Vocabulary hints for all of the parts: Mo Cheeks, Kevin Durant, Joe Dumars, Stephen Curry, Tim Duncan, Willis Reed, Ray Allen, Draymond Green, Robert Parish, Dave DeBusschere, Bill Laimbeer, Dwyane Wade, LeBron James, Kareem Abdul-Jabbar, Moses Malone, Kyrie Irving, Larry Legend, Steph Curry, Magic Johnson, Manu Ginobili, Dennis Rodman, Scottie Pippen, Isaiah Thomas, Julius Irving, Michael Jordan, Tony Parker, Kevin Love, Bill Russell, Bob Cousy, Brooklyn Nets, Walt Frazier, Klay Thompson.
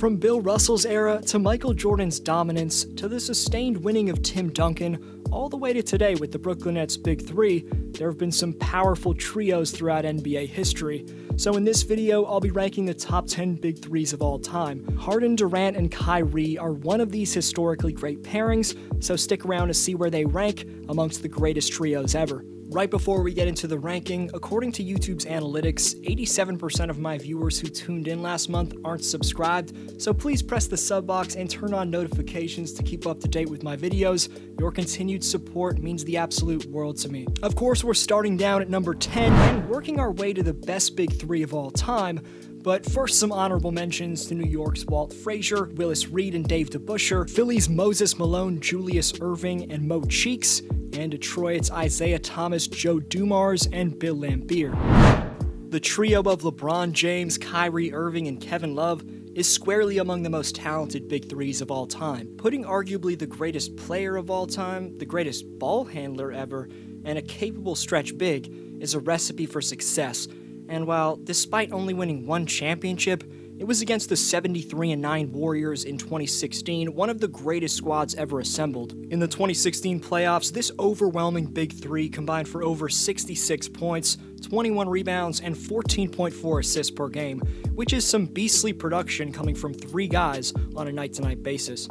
From Bill Russell's era to Michael Jordan's dominance to the sustained winning of Tim Duncan, all the way to today with the Brooklyn Nets' Big Three, there have been some powerful trios throughout NBA history. So in this video, I'll be ranking the top 10 Big Threes of all time. Harden, Durant, and Kyrie are one of these historically great pairings, so stick around to see where they rank amongst the greatest trios ever. Right before we get into the ranking, according to YouTube's analytics, 87% of my viewers who tuned in last month aren't subscribed, so please press the sub box and turn on notifications to keep up to date with my videos. Your continued support means the absolute world to me. Of course, we're starting down at number 10 and working our way to the best Big Three of all time. But first, some honorable mentions to New York's Walt Frazier, Willis Reed, and Dave DeBusschere, Philly's Moses Malone, Julius Irving, and Mo Cheeks, and Detroit's Isaiah Thomas, Joe Dumars, and Bill Laimbeer. The trio of LeBron James, Kyrie Irving, and Kevin Love is squarely among the most talented Big Threes of all time, putting arguably the greatest player of all time, the greatest ball handler ever, and a capable stretch big is a recipe for success. And while, despite only winning one championship, it was against the 73-9 Warriors in 2016, one of the greatest squads ever assembled. In the 2016 playoffs, this overwhelming Big Three combined for over 66 points, 21 rebounds, and 14.4 assists per game, which is some beastly production coming from three guys on a night-to-night basis.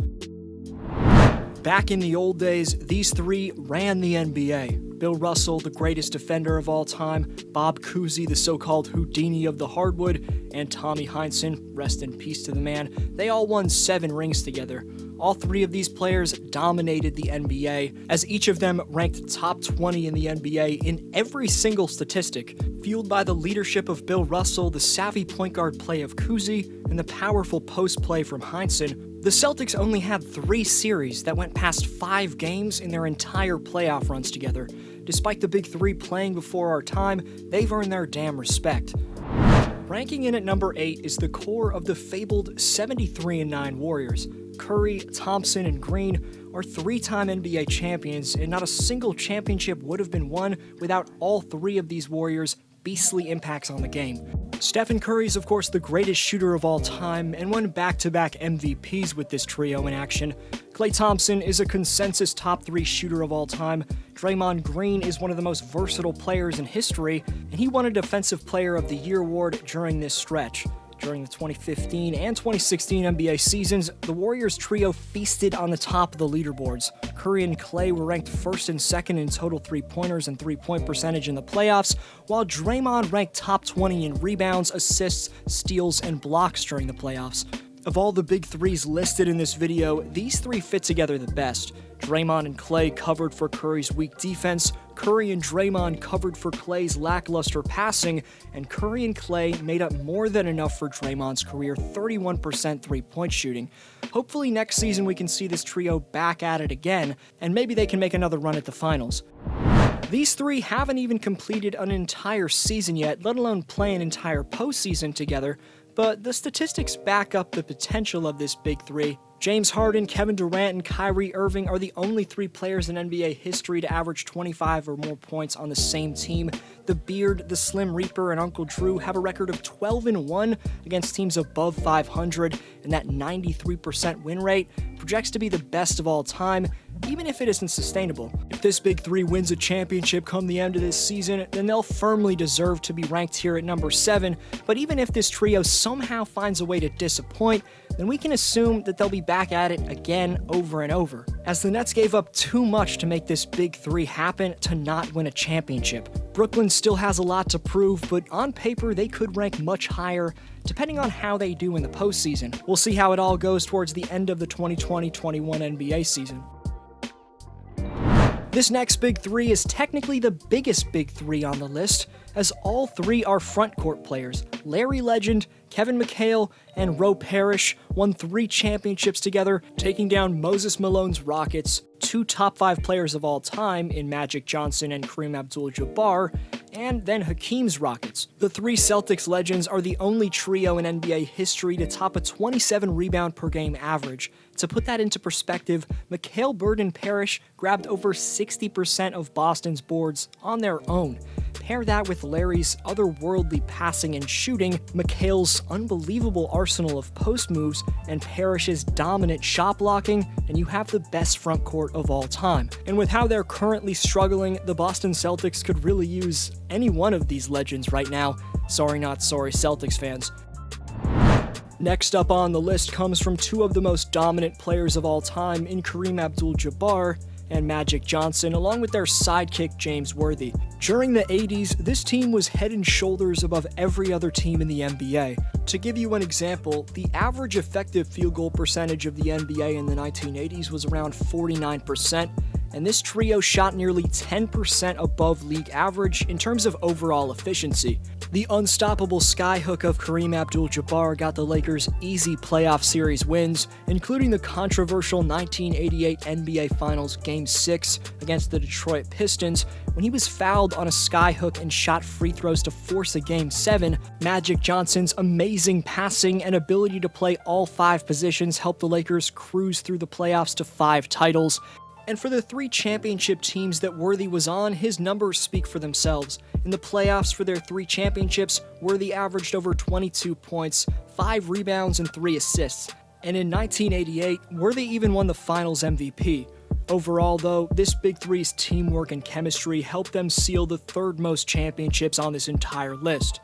Back in the old days, these three ran the NBA. Bill Russell, the greatest defender of all time, Bob Cousy, the so-called Houdini of the hardwood, and Tommy Heinsohn, rest in peace to the man. They all won 7 rings together. All three of these players dominated the NBA, as each of them ranked top 20 in the NBA in every single statistic, fueled by the leadership of Bill Russell, the savvy point guard play of Cousy, and the powerful post play from Heinsohn. The Celtics only had 3 series that went past 5 games in their entire playoff runs together. Despite the Big Three playing before our time, they've earned their damn respect. Ranking in at number 8 is the core of the fabled 73-9 Warriors. Curry, Thompson, and Green are 3-time NBA champions, and not a single championship would have been won without all 3 of these Warriors' beastly impacts on the game. Stephen Curry is, of course, the greatest shooter of all time and won back-to-back MVPs with this trio in action. Klay Thompson is a consensus top 3 shooter of all time. Draymond Green is one of the most versatile players in history, and he won a Defensive Player of the Year award during this stretch. During the 2015 and 2016 NBA seasons, the Warriors trio feasted on the top of the leaderboards. Curry and Klay were ranked 1st and 2nd in total three-pointers and three-point percentage in the playoffs, while Draymond ranked top 20 in rebounds, assists, steals, and blocks during the playoffs. Of all the Big Threes listed in this video, these three fit together the best. Draymond and Klay covered for Curry's weak defense, Curry and Draymond covered for Klay's lackluster passing, and Curry and Klay made up more than enough for Draymond's career 31% three-point shooting. Hopefully next season we can see this trio back at it again, and maybe they can make another run at the finals. These three haven't even completed an entire season yet, let alone play an entire postseason together, but the statistics back up the potential of this Big Three. James Harden, Kevin Durant, and Kyrie Irving are the only 3 players in NBA history to average 25 or more points on the same team. The Beard, the Slim Reaper, and Uncle Drew have a record of 12-1 against teams above 500, and that 93% win rate projects to be the best of all time, even if it isn't sustainable. If this Big Three wins a championship come the end of this season, then they'll firmly deserve to be ranked here at number 7, but even if this trio somehow finds a way to disappoint, then we can assume that they'll be back at it again over and over, as the Nets gave up too much to make this Big Three happen to not win a championship. Brooklyn still has a lot to prove, but on paper they could rank much higher depending on how they do in the postseason. We'll see how it all goes towards the end of the 2020-21 NBA season. This next Big Three is technically the biggest Big Three on the list, as all 3 are frontcourt players. Larry Legend, Kevin McHale, and Robert Parish won 3 championships together, taking down Moses Malone's Rockets, 2 top 5 players of all time in Magic Johnson and Kareem Abdul-Jabbar, and then Hakeem's Rockets. The 3 Celtics legends are the only trio in NBA history to top a 27 rebound per game average. To put that into perspective, McHale, Bird, and Parrish grabbed over 60% of Boston's boards on their own. Pair that with Larry's otherworldly passing and shooting, McHale's unbelievable arsenal of post moves, and Parish's dominant shot blocking, and you have the best front court of all time. And with how they're currently struggling, the Boston Celtics could really use any one of these legends right now. Sorry, not sorry, Celtics fans. Next up on the list comes from two of the most dominant players of all time in Kareem Abdul-Jabbar and Magic Johnson, along with their sidekick James Worthy. During the 80s, this team was head and shoulders above every other team in the NBA. To give you an example, the average effective field goal percentage of the NBA in the 1980s was around 49%, and this trio shot nearly 10% above league average in terms of overall efficiency. The unstoppable skyhook of Kareem Abdul-Jabbar got the Lakers easy playoff series wins, including the controversial 1988 NBA Finals Game 6 against the Detroit Pistons, when he was fouled on a skyhook and shot free throws to force a Game 7. Magic Johnson's amazing passing and ability to play all five positions helped the Lakers cruise through the playoffs to five titles. And for the three championship teams that Worthy was on, his numbers speak for themselves. In the playoffs for their three championships, Worthy averaged over 22 points, 5 rebounds, and 3 assists. And in 1988, Worthy even won the Finals MVP. Overall, though, this Big Three's teamwork and chemistry helped them seal the third most championships on this entire list.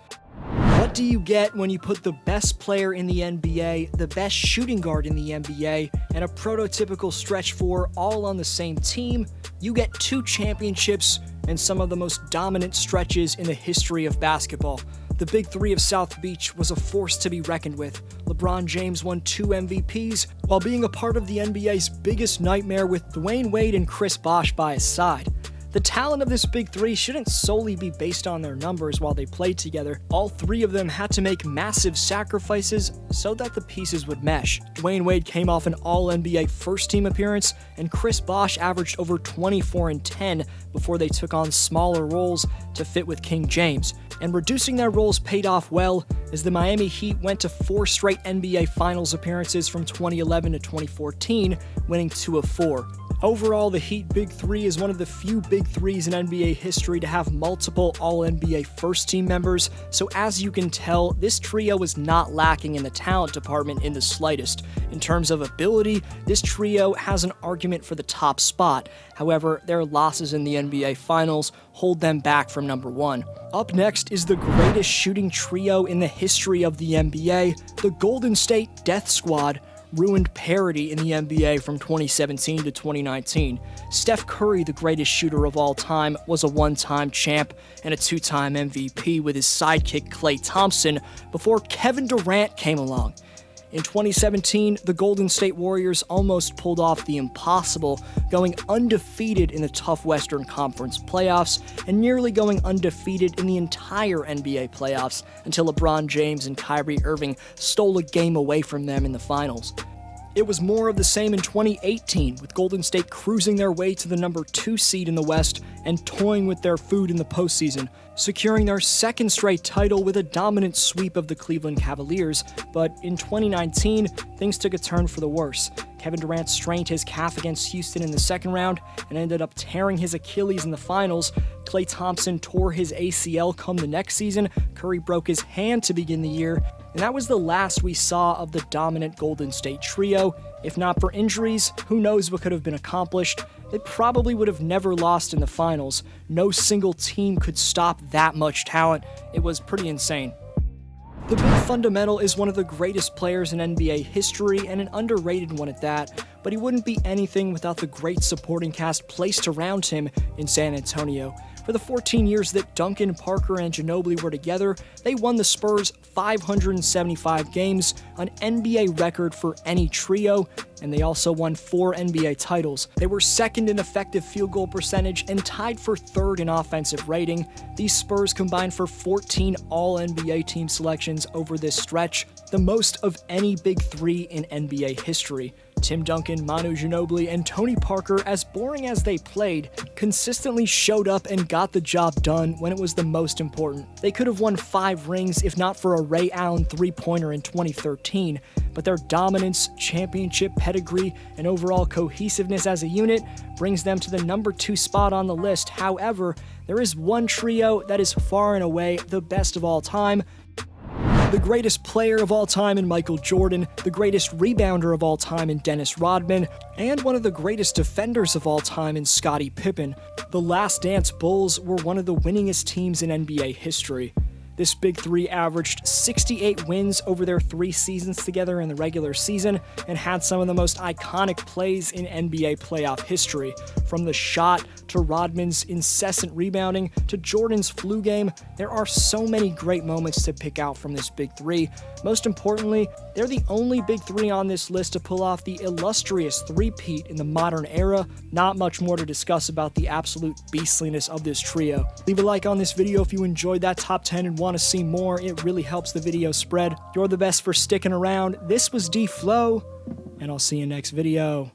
What do you get when you put the best player in the NBA, the best shooting guard in the NBA, and a prototypical stretch four all on the same team? You get 2 championships and some of the most dominant stretches in the history of basketball. The Big Three of South Beach was a force to be reckoned with. LeBron James won 2 MVPs while being a part of the NBA's biggest nightmare with Dwyane Wade and Chris Bosh by his side. The talent of this Big Three shouldn't solely be based on their numbers while they played together. All three of them had to make massive sacrifices so that the pieces would mesh. Dwyane Wade came off an All-NBA first-team appearance, and Chris Bosh averaged over 24 and 10 before they took on smaller roles to fit with King James. And reducing their roles paid off well, as the Miami Heat went to 4 straight NBA Finals appearances from 2011 to 2014, winning 2 of 4. Overall, the Heat Big Three is one of the few Big Threes in NBA history to have multiple All-NBA first-team members, so as you can tell, this trio is not lacking in the talent department in the slightest. In terms of ability, this trio has an argument for the top spot. However, their losses in the NBA Finals hold them back from number 1. Up next is the greatest shooting trio in the history of the NBA, the Golden State Death Squad. Ruined parity in the NBA from 2017 to 2019. Steph Curry, the greatest shooter of all time, was a one-time champ and a 2-time MVP with his sidekick Klay Thompson before Kevin Durant came along. In 2017, the Golden State Warriors almost pulled off the impossible, going undefeated in the tough Western Conference playoffs and nearly going undefeated in the entire NBA playoffs until LeBron James and Kyrie Irving stole a game away from them in the finals. It was more of the same in 2018, with Golden State cruising their way to the number 2 seed in the West and toying with their food in the postseason, securing their 2nd straight title with a dominant sweep of the Cleveland Cavaliers. But in 2019, things took a turn for the worse. Kevin Durant strained his calf against Houston in the 2nd round and ended up tearing his Achilles in the finals. Klay Thompson tore his ACL come the next season. Curry broke his hand to begin the year. And that was the last we saw of the dominant Golden State trio. If not for injuries, who knows what could have been accomplished. They probably would have never lost in the finals. No single team could stop that much talent. It was pretty insane. The Big Fundamental is one of the greatest players in NBA history, and an underrated one at that, but he wouldn't be anything without the great supporting cast placed around him in San Antonio. For the 14 years that Duncan, Parker, and Ginobili were together, they won the Spurs 575 games, an NBA record for any trio, and they also won 4 NBA titles. They were 2nd in effective field goal percentage and tied for 3rd in offensive rating. These Spurs combined for 14 All-NBA team selections over this stretch, the most of any Big Three in NBA history. Tim Duncan, Manu Ginobili, and Tony Parker, as boring as they played, consistently showed up and got the job done when it was the most important. They could have won 5 rings if not for a Ray Allen three-pointer in 2013, but their dominance, championship pedigree, and overall cohesiveness as a unit brings them to the number 2 spot on the list. However, there is one trio that is far and away the best of all time. The greatest player of all time in Michael Jordan, the greatest rebounder of all time in Dennis Rodman, and one of the greatest defenders of all time in Scottie Pippen. The Last Dance Bulls were one of the winningest teams in NBA history. This Big Three averaged 68 wins over their 3 seasons together in the regular season and had some of the most iconic plays in NBA playoff history, from the shot to Rodman's incessant rebounding to Jordan's flu game. There are so many great moments to pick out from this Big Three. Most importantly, they're the only Big Three on this list to pull off the illustrious three-peat in the modern era. Not much more to discuss about the absolute beastliness of this trio. Leave a like on this video if you enjoyed that top 10 and want to see more. It really helps the video spread. You're the best for sticking around. This was D Flow, and I'll see you next video.